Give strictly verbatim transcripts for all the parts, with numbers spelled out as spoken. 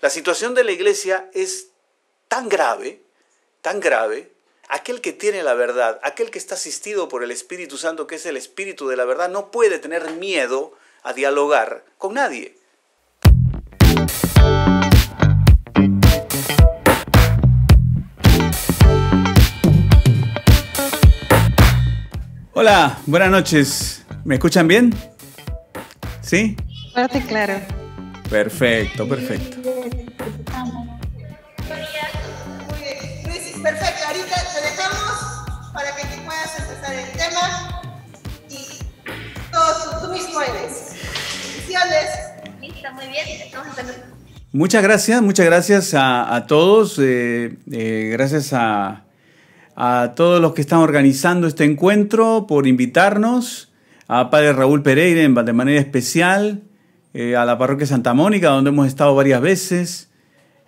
La situación de la iglesia es tan grave, tan grave, aquel que tiene la verdad, aquel que está asistido por el Espíritu Santo, que es el Espíritu de la verdad, no puede tener miedo a dialogar con nadie. Hola, buenas noches. ¿Me escuchan bien? ¿Sí? Fuerte y claro. Perfecto, perfecto. Perfecto, ahorita te dejamos para que tú puedas empezar el tema y todos tú mismo eres. Bendiciones. Listo, muy bien. Muchas gracias, muchas gracias a, a todos. Eh, eh, gracias a... a todos los que están organizando este encuentro por invitarnos, a Padre Raúl Pereira de manera especial, eh, a la parroquia Santa Mónica, donde hemos estado varias veces,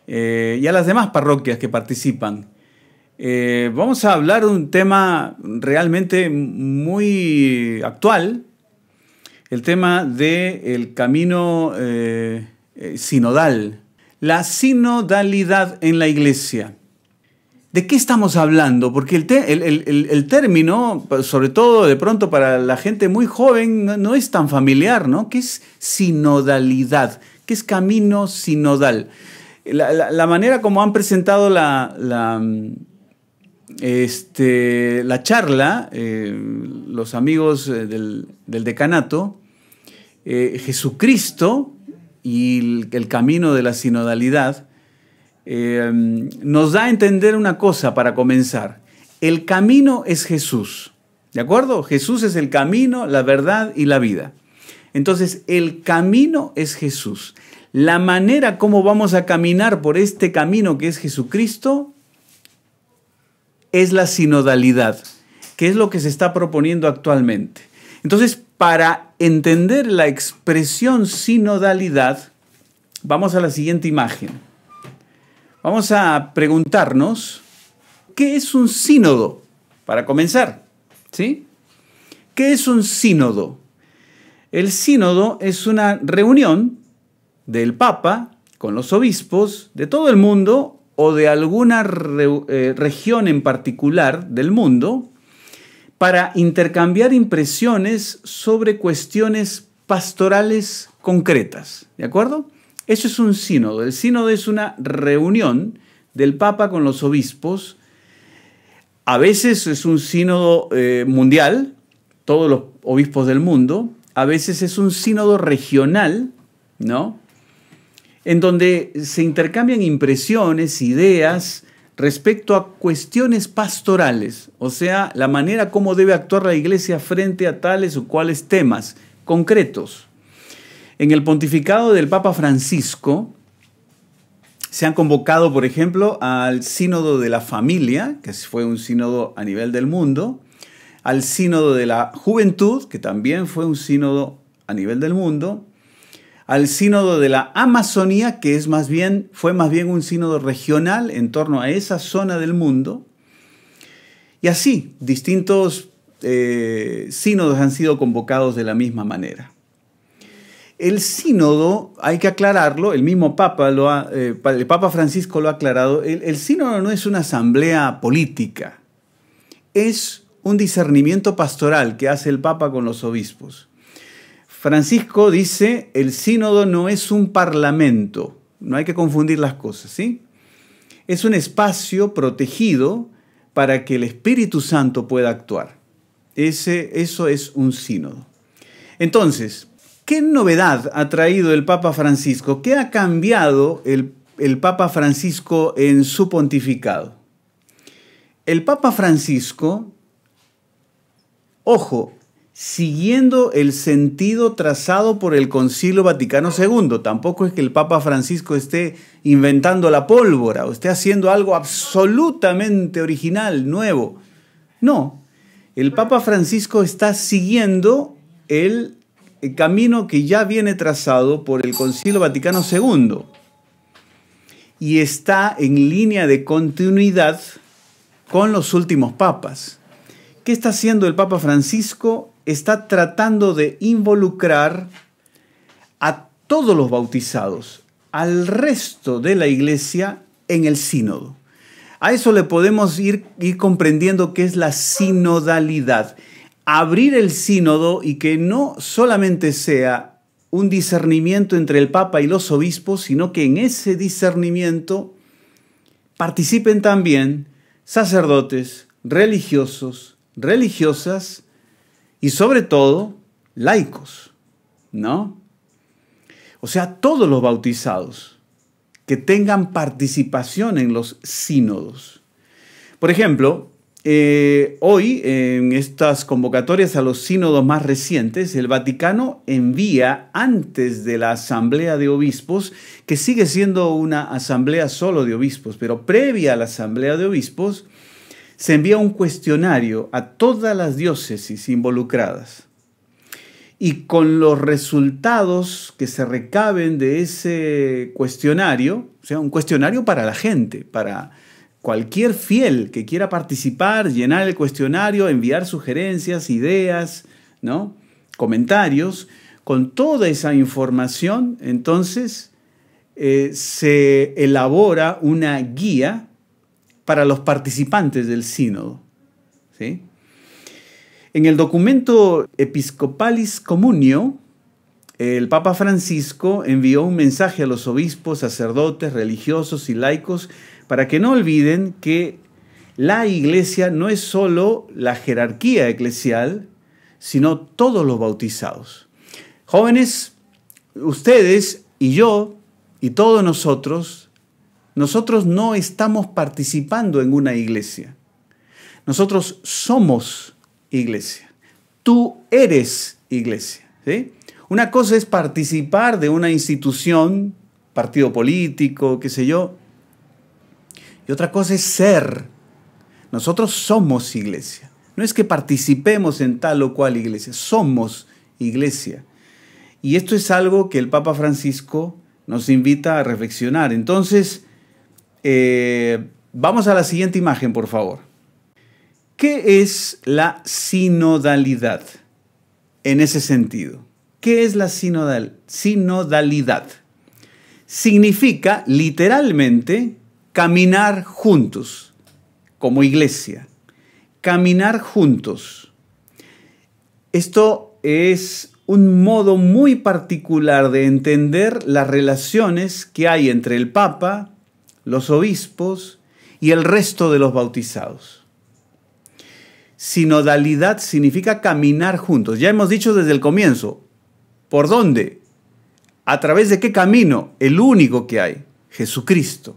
eh, y a las demás parroquias que participan. Eh, vamos a hablar de un tema realmente muy actual, el tema del camino eh, sinodal, la sinodalidad en la Iglesia. ¿De qué estamos hablando? Porque el, te el, el, el término, sobre todo de pronto para la gente muy joven, no, no es tan familiar, ¿no? ¿Qué es sinodalidad? ¿Qué es camino sinodal? La, la, la manera como han presentado la, la, este, la charla, eh, los amigos del, del decanato, eh, Jesucristo y el, el camino de la sinodalidad, Eh, nos da a entender una cosa para comenzar. El camino es Jesús, ¿de acuerdo? Jesús es el camino, la verdad y la vida. Entonces, el camino es Jesús. La manera como vamos a caminar por este camino que es Jesucristo es la sinodalidad, que es lo que se está proponiendo actualmente. Entonces, para entender la expresión sinodalidad, vamos a la siguiente imagen. Vamos a preguntarnos, ¿qué es un sínodo? Para comenzar, ¿sí? ¿Qué es un sínodo? El sínodo es una reunión del Papa con los obispos de todo el mundo o de alguna re, eh, región en particular del mundo para intercambiar impresiones sobre cuestiones pastorales concretas, ¿de acuerdo? Eso es un sínodo. El sínodo es una reunión del Papa con los obispos. A veces es un sínodo eh, mundial, todos los obispos del mundo. A veces es un sínodo regional, ¿no? En donde se intercambian impresiones, ideas respecto a cuestiones pastorales. O sea, la manera como debe actuar la Iglesia frente a tales o cuales temas concretos. En el pontificado del Papa Francisco se han convocado, por ejemplo, al Sínodo de la Familia, que fue un sínodo a nivel del mundo, al Sínodo de la Juventud, que también fue un sínodo a nivel del mundo, al Sínodo de la Amazonía, que es más bien, fue más bien un sínodo regional en torno a esa zona del mundo, y así distintos eh, sínodos han sido convocados de la misma manera. El sínodo, hay que aclararlo, el mismo Papa, lo ha, eh, el Papa Francisco lo ha aclarado, el, el sínodo no es una asamblea política, es un discernimiento pastoral que hace el Papa con los obispos. Francisco dice, el sínodo no es un parlamento, no hay que confundir las cosas, ¿sí? Es un espacio protegido para que el Espíritu Santo pueda actuar. Ese, eso es un sínodo. Entonces, ¿qué novedad ha traído el Papa Francisco? ¿Qué ha cambiado el, el Papa Francisco en su pontificado? El Papa Francisco, ojo, siguiendo el sentido trazado por el Concilio Vaticano segundo, tampoco es que el Papa Francisco esté inventando la pólvora o esté haciendo algo absolutamente original, nuevo. No, el Papa Francisco está siguiendo el el camino que ya viene trazado por el Concilio Vaticano segundo y está en línea de continuidad con los últimos papas. ¿Qué está haciendo el Papa Francisco? Está tratando de involucrar a todos los bautizados, al resto de la Iglesia en el sínodo. A eso le podemos ir, ir comprendiendo qué es la sinodalidad. Abrir el sínodo y que no solamente sea un discernimiento entre el Papa y los obispos, sino que en ese discernimiento participen también sacerdotes, religiosos, religiosas y sobre todo laicos, ¿no? O sea, todos los bautizados que tengan participación en los sínodos. Por ejemplo, eh, hoy en estas convocatorias a los sínodos más recientes, el Vaticano envía antes de la Asamblea de Obispos, que sigue siendo una asamblea solo de obispos, pero previa a la Asamblea de Obispos, se envía un cuestionario a todas las diócesis involucradas. Y con los resultados que se recaben de ese cuestionario, o sea, un cuestionario para la gente, para cualquier fiel que quiera participar, llenar el cuestionario, enviar sugerencias, ideas, ¿no?, comentarios, con toda esa información, entonces eh, se elabora una guía para los participantes del sínodo, ¿sí? En el documento Episcopalis Communio, el Papa Francisco envió un mensaje a los obispos, sacerdotes, religiosos y laicos para que no olviden que la Iglesia no es solo la jerarquía eclesial, sino todos los bautizados. Jóvenes, ustedes y yo y todos nosotros, nosotros no estamos participando en una iglesia. Nosotros somos Iglesia. Tú eres Iglesia, ¿sí? Una cosa es participar de una institución, partido político, qué sé yo, y otra cosa es ser. Nosotros somos Iglesia. No es que participemos en tal o cual Iglesia, somos Iglesia. Y esto es algo que el Papa Francisco nos invita a reflexionar. Entonces, eh, vamos a la siguiente imagen, por favor. ¿Qué es la sinodalidad en ese sentido? ¿Qué es la sinodal, sinodalidad? Significa literalmente caminar juntos como iglesia. Caminar juntos. Esto es un modo muy particular de entender las relaciones que hay entre el Papa, los obispos y el resto de los bautizados. Sinodalidad significa caminar juntos. Ya hemos dicho desde el comienzo. ¿Por dónde? ¿A través de qué camino? El único que hay, Jesucristo.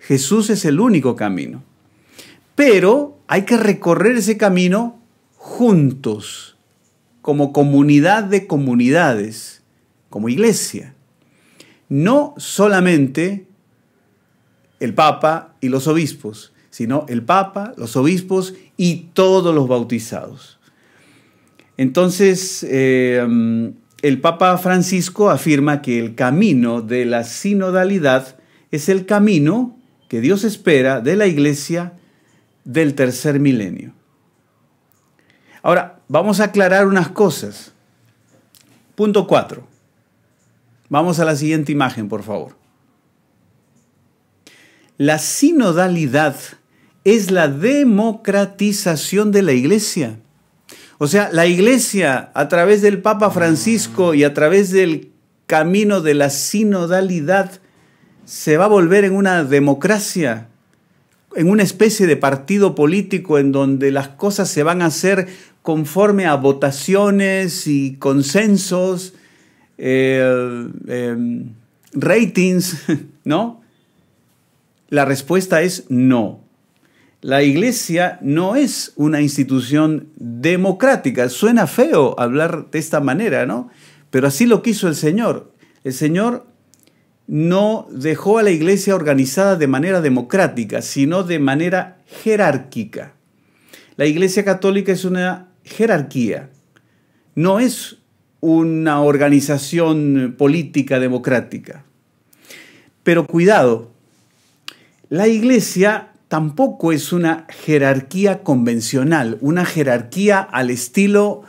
Jesús es el único camino. Pero hay que recorrer ese camino juntos, como comunidad de comunidades, como iglesia. No solamente el Papa y los obispos, sino el Papa, los obispos y todos los bautizados. Entonces, eh, el Papa Francisco afirma que el camino de la sinodalidad es el camino que Dios espera de la Iglesia del tercer milenio. Ahora, vamos a aclarar unas cosas. Punto cuatro. Vamos a la siguiente imagen, por favor. La sinodalidad es la democratización de la Iglesia. O sea, la Iglesia, a través del Papa Francisco y a través del camino de la sinodalidad, se va a volver en una democracia, en una especie de partido político en donde las cosas se van a hacer conforme a votaciones y consensos, eh, eh, ratings, ¿no? La respuesta es no. La Iglesia no es una institución democrática. Suena feo hablar de esta manera, ¿no? Pero así lo quiso el Señor. El Señor no dejó a la Iglesia organizada de manera democrática, sino de manera jerárquica. La Iglesia Católica es una jerarquía. No es una organización política democrática. Pero cuidado, la Iglesia tampoco es una jerarquía convencional, una jerarquía al estilo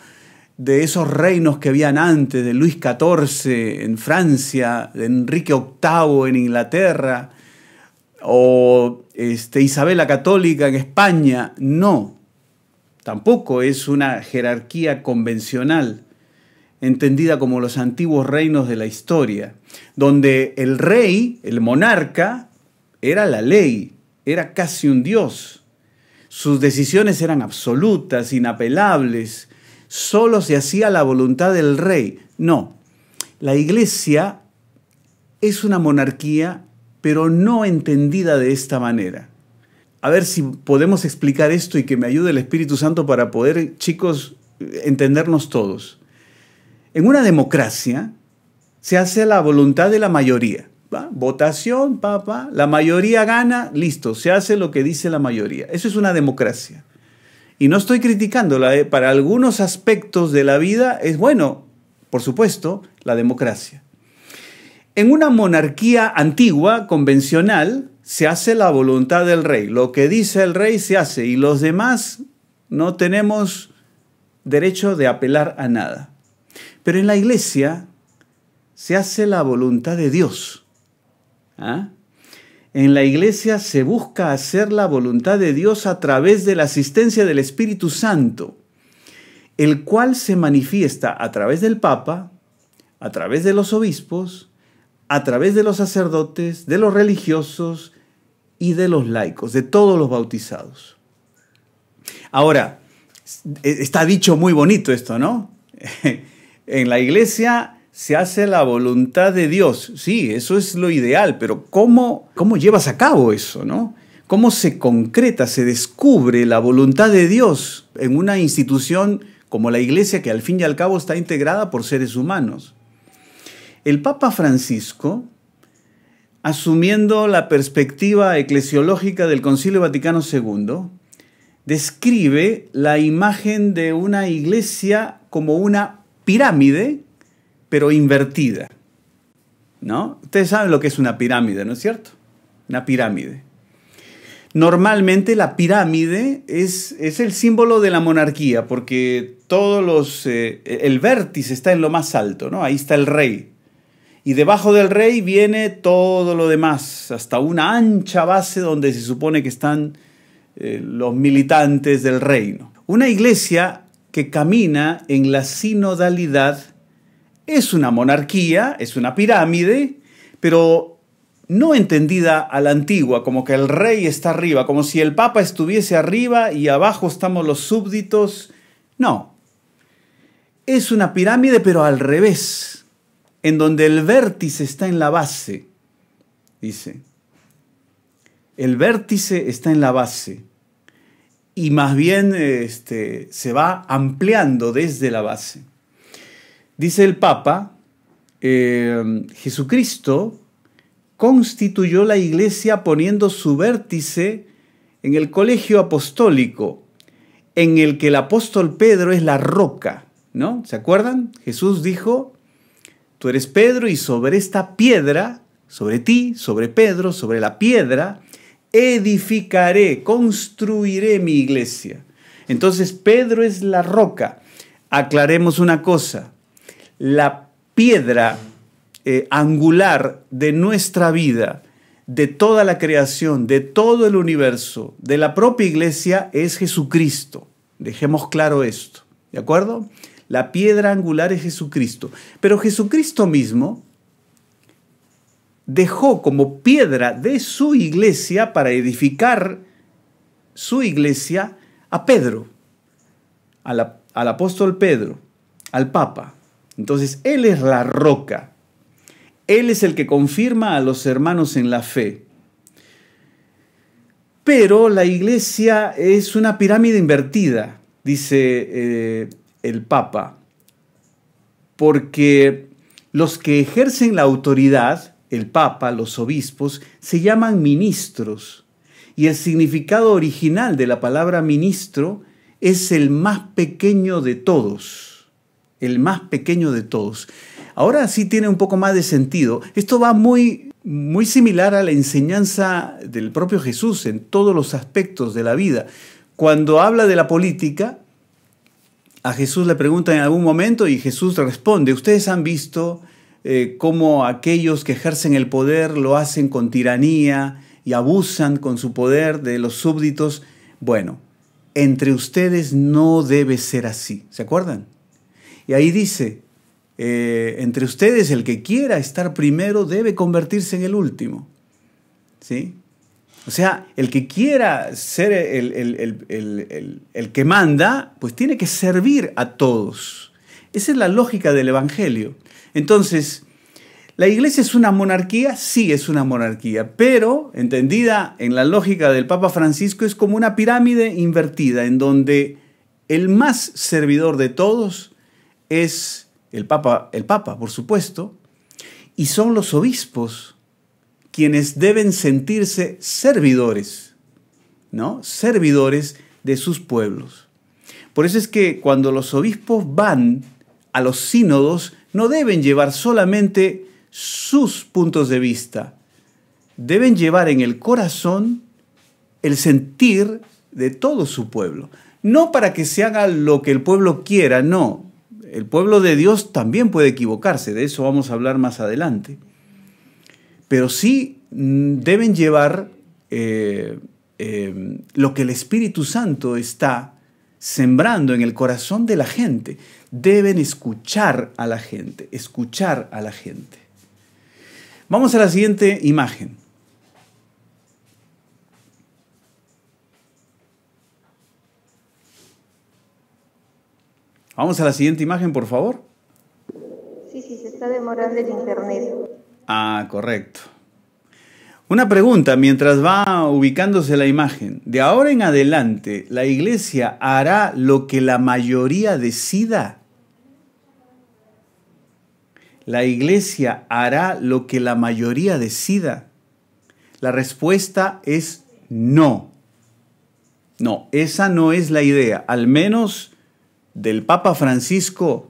de esos reinos que habían antes, de Luis catorce en Francia, de Enrique octavo en Inglaterra, o este, Isabel la Católica en España. No, tampoco es una jerarquía convencional, entendida como los antiguos reinos de la historia, donde el rey, el monarca, era la ley, era casi un dios. Sus decisiones eran absolutas, inapelables, solo se hacía la voluntad del rey. No, la Iglesia es una monarquía, pero no entendida de esta manera. A ver si podemos explicar esto y que me ayude el Espíritu Santo para poder, chicos, entendernos todos. En una democracia se hace la voluntad de la mayoría. ¿Va? Votación, papá, la mayoría gana, listo, se hace lo que dice la mayoría. Eso es una democracia. Y no estoy criticándola, ¿eh? Para algunos aspectos de la vida es bueno, por supuesto, la democracia. En una monarquía antigua, convencional, se hace la voluntad del rey. Lo que dice el rey se hace y los demás no tenemos derecho de apelar a nada. Pero en la Iglesia se hace la voluntad de Dios. ¿Ah? En la Iglesia se busca hacer la voluntad de Dios a través de la asistencia del Espíritu Santo, el cual se manifiesta a través del Papa, a través de los obispos, a través de los sacerdotes, de los religiosos y de los laicos, de todos los bautizados. Ahora, está dicho muy bonito esto, ¿no? En la Iglesia se hace la voluntad de Dios. Sí, eso es lo ideal, pero ¿cómo, cómo llevas a cabo eso, no? ¿Cómo se concreta, se descubre la voluntad de Dios en una institución como la Iglesia, que al fin y al cabo está integrada por seres humanos? El Papa Francisco, asumiendo la perspectiva eclesiológica del Concilio Vaticano segundo, describe la imagen de una Iglesia como una pirámide, pero invertida, ¿no? Ustedes saben lo que es una pirámide, ¿no es cierto? Una pirámide. Normalmente la pirámide es, es el símbolo de la monarquía, porque todos los, eh, el vértice está en lo más alto, ¿no? Ahí está el rey. Y debajo del rey viene todo lo demás, hasta una ancha base donde se supone que están eh, los militantes del reino. Una Iglesia que camina en la sinodalidad es una monarquía, es una pirámide, pero no entendida a la antigua, como que el rey está arriba, como si el Papa estuviese arriba y abajo estamos los súbditos. No, es una pirámide pero al revés, en donde el vértice está en la base, dice. El vértice está en la base. Y más bien este, se va ampliando desde la base. Dice el Papa, eh, Jesucristo constituyó la Iglesia poniendo su vértice en el colegio apostólico, en el que el apóstol Pedro es la roca, ¿no? ¿Se acuerdan? Jesús dijo, tú eres Pedro y sobre esta piedra, sobre ti, sobre Pedro, sobre la piedra, edificaré, construiré mi Iglesia. Entonces Pedro es la roca. Aclaremos una cosa, la piedra eh, angular de nuestra vida, de toda la creación, de todo el universo, de la propia Iglesia es Jesucristo. Dejemos claro esto, ¿de acuerdo? La piedra angular es Jesucristo, pero Jesucristo mismo dejó como piedra de su Iglesia para edificar su Iglesia a Pedro, a la, al apóstol Pedro, al Papa. Entonces, él es la roca. Él es el que confirma a los hermanos en la fe. Pero la Iglesia es una pirámide invertida, dice eh, el Papa, porque los que ejercen la autoridad, el Papa, los obispos, se llaman ministros, y el significado original de la palabra ministro es el más pequeño de todos, el más pequeño de todos. Ahora sí tiene un poco más de sentido. Esto va muy, muy similar a la enseñanza del propio Jesús en todos los aspectos de la vida. Cuando habla de la política, a Jesús le preguntan en algún momento y Jesús responde, ustedes han visto eh, cómo aquellos que ejercen el poder lo hacen con tiranía y abusan con su poder de los súbditos. Bueno, entre ustedes no debe ser así, ¿se acuerdan? Y ahí dice, eh, entre ustedes el que quiera estar primero debe convertirse en el último, ¿sí? O sea, el que quiera ser el, el, el, el, el, el que manda, pues tiene que servir a todos. Esa es la lógica del Evangelio. Entonces, ¿la Iglesia es una monarquía? Sí, es una monarquía, pero, entendida en la lógica del Papa Francisco, es como una pirámide invertida, en donde el más servidor de todos es el Papa, el Papa, por supuesto, y son los obispos, quienes deben sentirse servidores, ¿no? Servidores de sus pueblos. Por eso es que cuando los obispos van a los sínodos, no deben llevar solamente sus puntos de vista, deben llevar en el corazón el sentir de todo su pueblo. No para que se haga lo que el pueblo quiera, no. El pueblo de Dios también puede equivocarse, de eso vamos a hablar más adelante. Pero sí deben llevar eh, eh, lo que el Espíritu Santo está sembrando en el corazón de la gente. Deben escuchar a la gente, escuchar a la gente. Vamos a la siguiente imagen. Vamos a la siguiente imagen, por favor. Sí, sí, se está demorando el internet. Ah, correcto. Una pregunta mientras va ubicándose la imagen. De ahora en adelante, ¿la Iglesia hará lo que la mayoría decida? ¿La Iglesia hará lo que la mayoría decida? La respuesta es no. No, esa no es la idea. Al menos del Papa Francisco,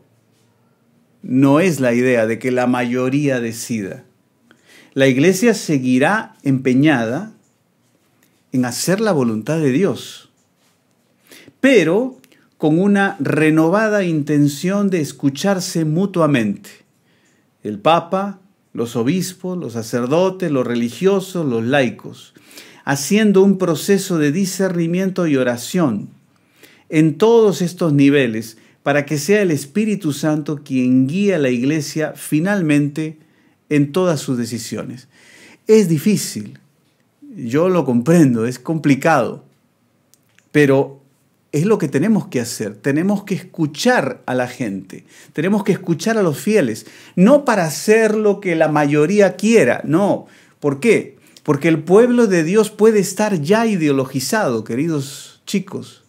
no es la idea de que la mayoría decida. La Iglesia seguirá empeñada en hacer la voluntad de Dios, pero con una renovada intención de escucharse mutuamente. El Papa, los obispos, los sacerdotes, los religiosos, los laicos, haciendo un proceso de discernimiento y oración en todos estos niveles, para que sea el Espíritu Santo quien guíe a la Iglesia finalmente en todas sus decisiones. Es difícil, yo lo comprendo, es complicado, pero es lo que tenemos que hacer. Tenemos que escuchar a la gente, tenemos que escuchar a los fieles, no para hacer lo que la mayoría quiera, no. ¿Por qué? Porque el pueblo de Dios puede estar ya ideologizado, queridos chicos.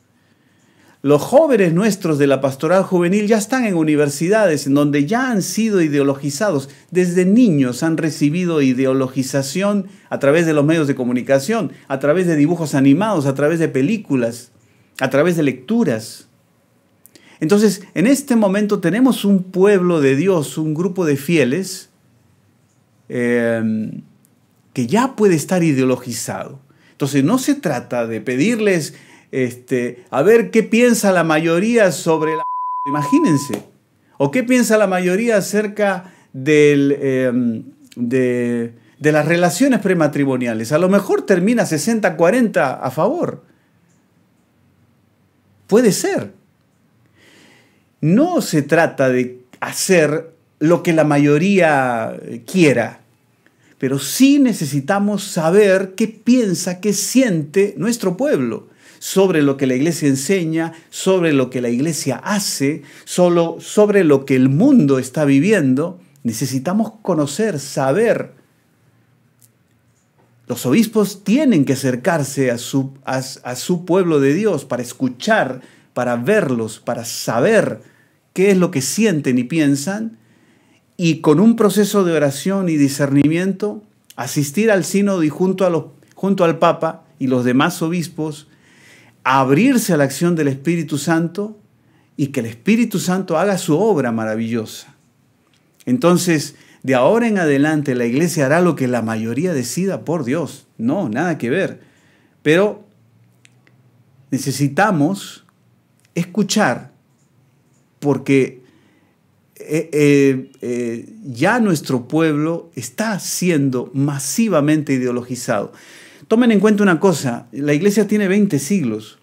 Los jóvenes nuestros de la pastoral juvenil ya están en universidades en donde ya han sido ideologizados. Desde niños han recibido ideologización a través de los medios de comunicación, a través de dibujos animados, a través de películas, a través de lecturas. Entonces, en este momento tenemos un pueblo de Dios, un grupo de fieles eh, que ya puede estar ideologizado. Entonces, no se trata de pedirles... Este, a ver qué piensa la mayoría sobre la... Imagínense. O qué piensa la mayoría acerca del, eh, de, de las relaciones prematrimoniales. A lo mejor termina sesenta cuarenta a favor. Puede ser. No se trata de hacer lo que la mayoría quiera. Pero sí necesitamos saber qué piensa, qué siente nuestro pueblo sobre lo que la Iglesia enseña, sobre lo que la Iglesia hace, solo sobre lo que el mundo está viviendo. Necesitamos conocer, saber. Los obispos tienen que acercarse a su, a, a su pueblo de Dios para escuchar, para verlos, para saber qué es lo que sienten y piensan, y con un proceso de oración y discernimiento, asistir al sínodo y junto, a los, junto al Papa y los demás obispos, abrirse a la acción del Espíritu Santo y que el Espíritu Santo haga su obra maravillosa. Entonces, de ahora en adelante, la Iglesia hará lo que la mayoría decida, por Dios. No, nada que ver. Pero necesitamos escuchar porque eh, eh, eh, ya nuestro pueblo está siendo masivamente ideologizado. Tomen en cuenta una cosa, la Iglesia tiene veinte siglos.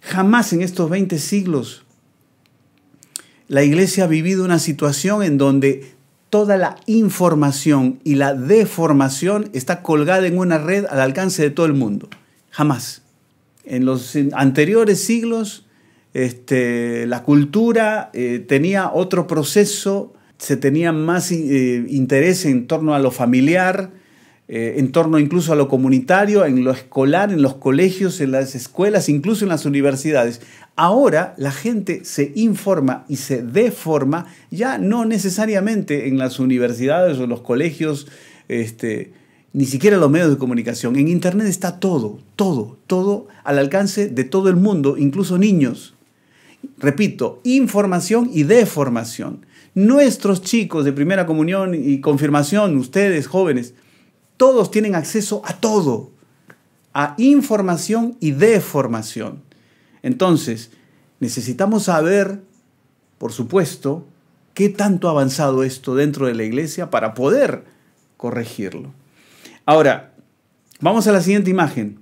Jamás en estos veinte siglos la Iglesia ha vivido una situación en donde toda la información y la deformación está colgada en una red al alcance de todo el mundo. Jamás. En los anteriores siglos, este, la cultura eh, tenía otro proceso, se tenía más eh, interés en torno a lo familiar, eh, en torno incluso a lo comunitario, en lo escolar, en los colegios, en las escuelas, incluso en las universidades. Ahora la gente se informa y se deforma, ya no necesariamente en las universidades o en los colegios, este, ni siquiera en los medios de comunicación. En Internet está todo, todo, todo al alcance de todo el mundo, incluso niños. Repito, información y deformación. Nuestros chicos de primera comunión y confirmación, ustedes jóvenes, todos tienen acceso a todo, a información y deformación. Entonces, necesitamos saber, por supuesto, qué tanto ha avanzado esto dentro de la Iglesia para poder corregirlo. Ahora, vamos a la siguiente imagen.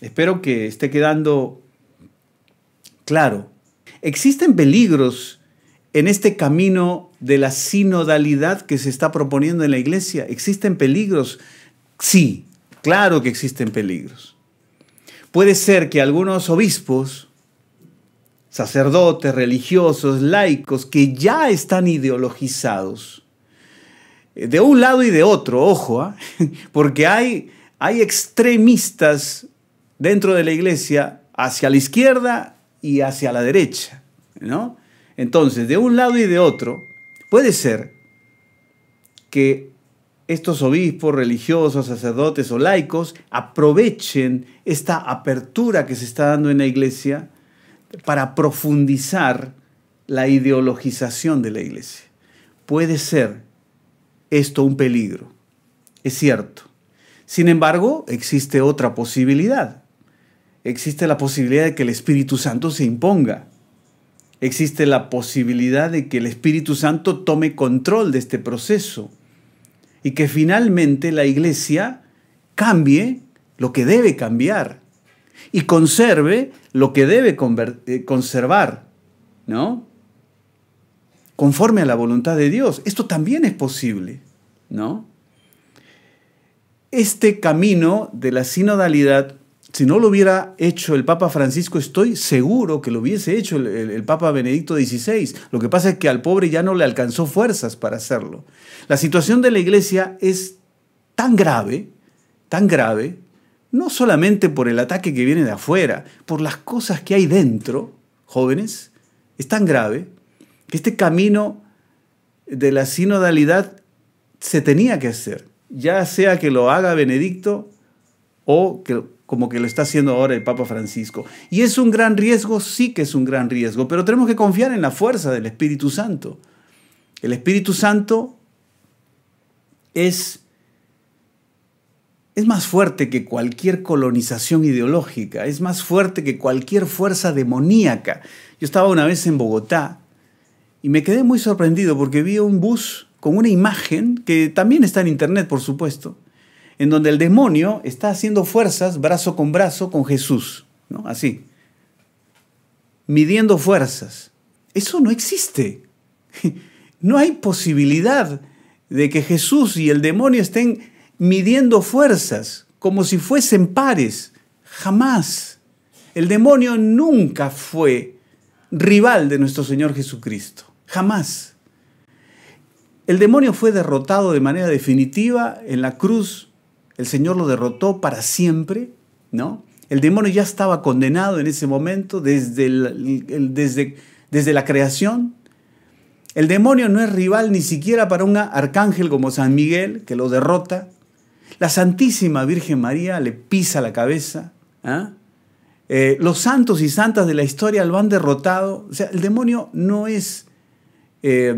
Espero que esté quedando claro. Existen peligros en este camino de la sinodalidad que se está proponiendo en la Iglesia. ¿Existen peligros? Sí, claro que existen peligros. Puede ser que algunos obispos, sacerdotes, religiosos, laicos, que ya están ideologizados, de un lado y de otro, ojo, ¿eh? Porque hay, hay extremistas dentro de la Iglesia hacia la izquierda y hacia la derecha, ¿no? Entonces, de un lado y de otro, puede ser que estos obispos, religiosos, sacerdotes o laicos aprovechen esta apertura que se está dando en la Iglesia para profundizar la ideologización de la Iglesia. Puede ser esto un peligro, es cierto. Sin embargo, existe otra posibilidad. Existe la posibilidad de que el Espíritu Santo se imponga. Existe la posibilidad de que el Espíritu Santo tome control de este proceso. Y que finalmente la Iglesia cambie lo que debe cambiar y conserve lo que debe conservar, ¿no? Conforme a la voluntad de Dios. Esto también es posible, ¿no? Este camino de la sinodalidad, si no lo hubiera hecho el Papa Francisco, estoy seguro que lo hubiese hecho el, el, el Papa Benedicto dieciséis. Lo que pasa es que al pobre ya no le alcanzó fuerzas para hacerlo. La situación de la Iglesia es tan grave, tan grave, no solamente por el ataque que viene de afuera, por las cosas que hay dentro, jóvenes, es tan grave que este camino de la sinodalidad se tenía que hacer, ya sea que lo haga Benedicto o que, como que lo está haciendo ahora el Papa Francisco. Y es un gran riesgo, sí que es un gran riesgo, pero tenemos que confiar en la fuerza del Espíritu Santo. El Espíritu Santo es, es más fuerte que cualquier colonización ideológica, es más fuerte que cualquier fuerza demoníaca. Yo estaba una vez en Bogotá y me quedé muy sorprendido porque vi un bus con una imagen, que también está en internet, por supuesto, en donde el demonio está haciendo fuerzas brazo con brazo con Jesús, ¿no? Así, midiendo fuerzas. Eso no existe. No hay posibilidad de que Jesús y el demonio estén midiendo fuerzas como si fuesen pares. Jamás. El demonio nunca fue rival de nuestro Señor Jesucristo. Jamás. El demonio fue derrotado de manera definitiva en la cruz. El Señor lo derrotó para siempre, ¿no? El demonio ya estaba condenado en ese momento desde, el, el, desde, desde la creación. El demonio no es rival ni siquiera para un arcángel como San Miguel, que lo derrota. La Santísima Virgen María le pisa la cabeza. ¿eh? Eh, los santos y santas de la historia lo han derrotado. O sea, el demonio no es eh,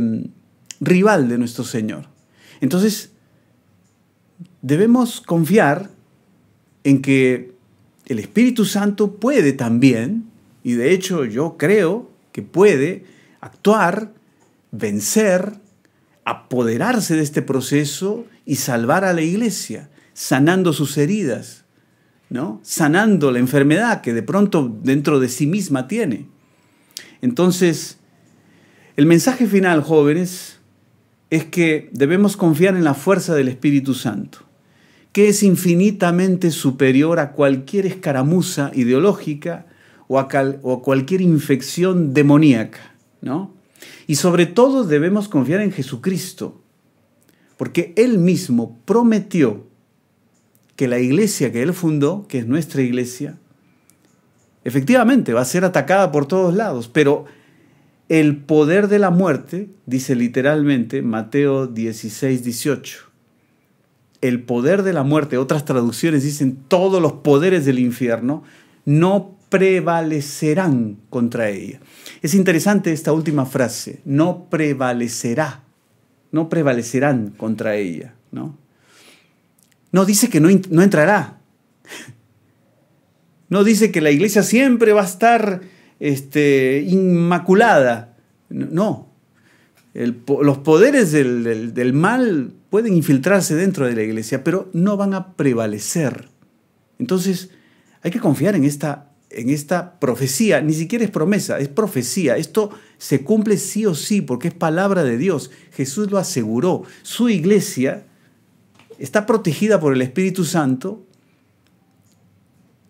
rival de nuestro Señor. Entonces, debemos confiar en que el Espíritu Santo puede también, y de hecho yo creo que puede actuar, vencer, apoderarse de este proceso y salvar a la Iglesia, sanando sus heridas, ¿no? Sanando la enfermedad que de pronto dentro de sí misma tiene. Entonces, el mensaje final, jóvenes, es que debemos confiar en la fuerza del Espíritu Santo, que es infinitamente superior a cualquier escaramuza ideológica o a, cal, o a cualquier infección demoníaca, ¿no? Y sobre todo debemos confiar en Jesucristo, porque Él mismo prometió que la iglesia que Él fundó, que es nuestra iglesia, efectivamente va a ser atacada por todos lados, pero el poder de la muerte, dice literalmente Mateo dieciséis, dieciocho, el poder de la muerte, otras traducciones dicen todos los poderes del infierno, no prevalecerán contra ella. Es interesante esta última frase, no prevalecerá, no prevalecerán contra ella, ¿no? No dice que no, no entrará, no dice que la iglesia siempre va a estar este, inmaculada, no. El, los poderes del, del, del mal pueden infiltrarse dentro de la iglesia, pero no van a prevalecer. Entonces, hay que confiar en esta, en esta profecía. Ni siquiera es promesa, es profecía. Esto se cumple sí o sí, porque es palabra de Dios. Jesús lo aseguró. Su iglesia está protegida por el Espíritu Santo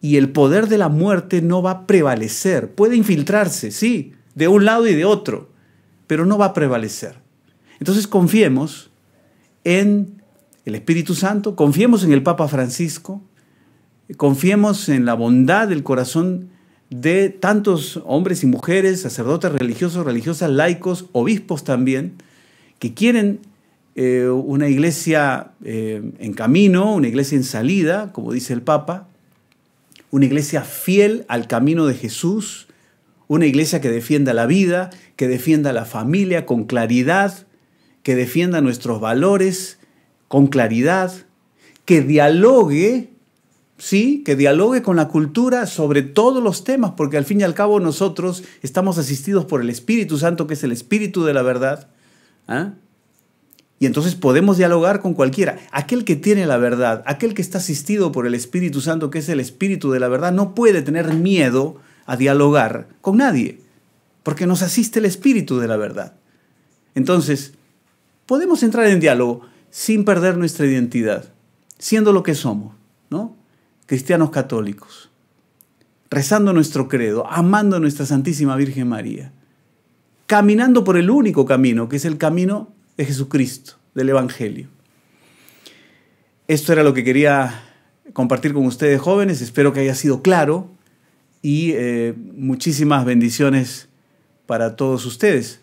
y el poder de la muerte no va a prevalecer. Puede infiltrarse, sí, de un lado y de otro, pero no va a prevalecer. Entonces confiemos en el Espíritu Santo, confiemos en el Papa Francisco, confiemos en la bondad del corazón de tantos hombres y mujeres, sacerdotes religiosos, religiosas, laicos, obispos también, que quieren eh, una iglesia eh, en camino, una iglesia en salida, como dice el Papa, una iglesia fiel al camino de Jesús, una iglesia que defienda la vida, que defienda la familia con claridad, que defienda nuestros valores con claridad, que dialogue, sí, que dialogue con la cultura sobre todos los temas, porque al fin y al cabo nosotros estamos asistidos por el Espíritu Santo, que es el Espíritu de la verdad, ¿eh? Y entonces podemos dialogar con cualquiera. Aquel que tiene la verdad, aquel que está asistido por el Espíritu Santo, que es el Espíritu de la verdad, no puede tener miedo a dialogar con nadie, porque nos asiste el Espíritu de la verdad. Entonces, podemos entrar en diálogo sin perder nuestra identidad, siendo lo que somos, ¿no? Cristianos católicos, rezando nuestro credo, amando a nuestra Santísima Virgen María, caminando por el único camino, que es el camino de Jesucristo, del Evangelio. Esto era lo que quería compartir con ustedes, jóvenes. Espero que haya sido claro. Y eh, muchísimas bendiciones para todos ustedes.